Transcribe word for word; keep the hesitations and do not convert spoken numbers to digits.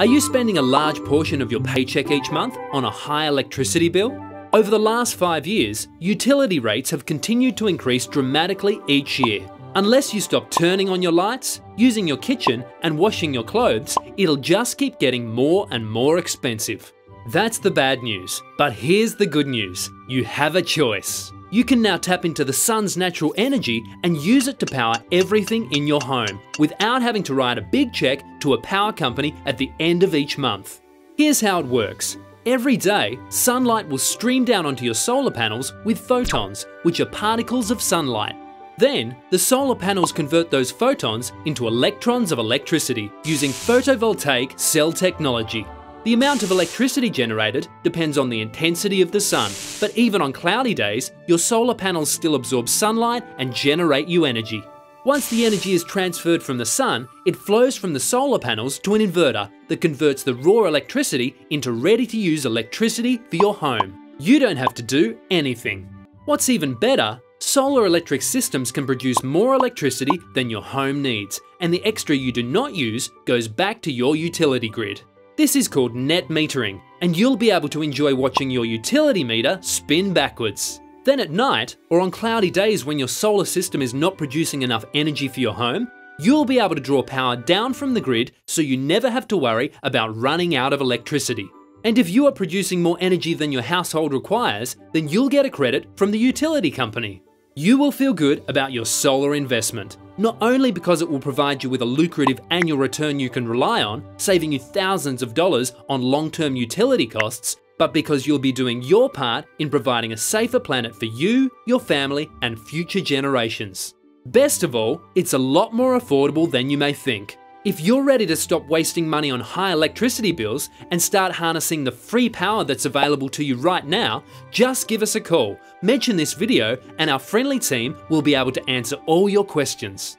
Are you spending a large portion of your paycheck each month on a high electricity bill? Over the last five years, utility rates have continued to increase dramatically each year. Unless you stop turning on your lights, using your kitchen and washing your clothes, it'll just keep getting more and more expensive. That's the bad news, but here's the good news. You have a choice. You can now tap into the sun's natural energy and use it to power everything in your home without having to write a big check to a power company at the end of each month. Here's how it works. Every day, sunlight will stream down onto your solar panels with photons, which are particles of sunlight. Then, the solar panels convert those photons into electrons of electricity using photovoltaic cell technology. The amount of electricity generated depends on the intensity of the sun, but even on cloudy days, your solar panels still absorb sunlight and generate you energy. Once the energy is transferred from the sun, it flows from the solar panels to an inverter that converts the raw electricity into ready-to-use electricity for your home. You don't have to do anything. What's even better, solar electric systems can produce more electricity than your home needs, and the extra you do not use goes back to your utility grid. This is called net metering, and you'll be able to enjoy watching your utility meter spin backwards. Then at night, or on cloudy days when your solar system is not producing enough energy for your home, you'll be able to draw power down from the grid so you never have to worry about running out of electricity. And if you are producing more energy than your household requires, then you'll get a credit from the utility company. You will feel good about your solar investment. Not only because it will provide you with a lucrative annual return you can rely on, saving you thousands of dollars on long-term utility costs, but because you'll be doing your part in providing a safer planet for you, your family, and future generations. Best of all, it's a lot more affordable than you may think. If you're ready to stop wasting money on high electricity bills and start harnessing the free power that's available to you right now, just give us a call, mention this video, and our friendly team will be able to answer all your questions.